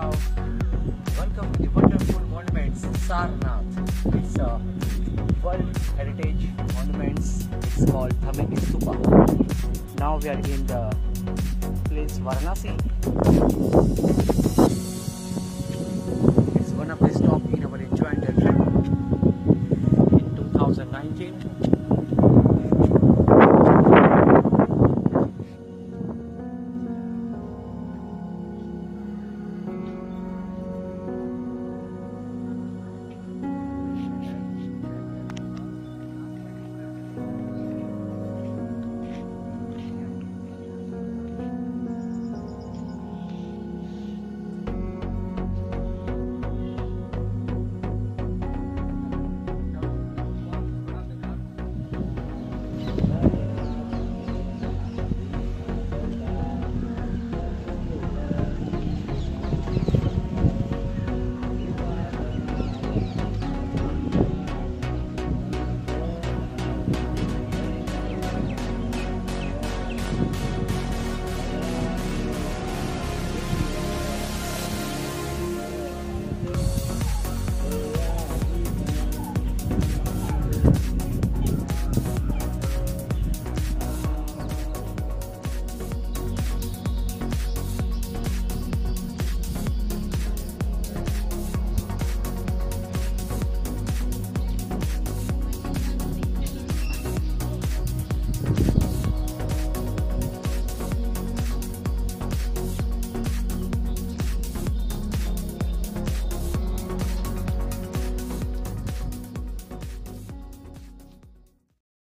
Wow! Welcome to the wonderful monuments of Sarnath. It's a World Heritage Monuments. It's called Dhamek Stupa. Now we are in the place Varanasi.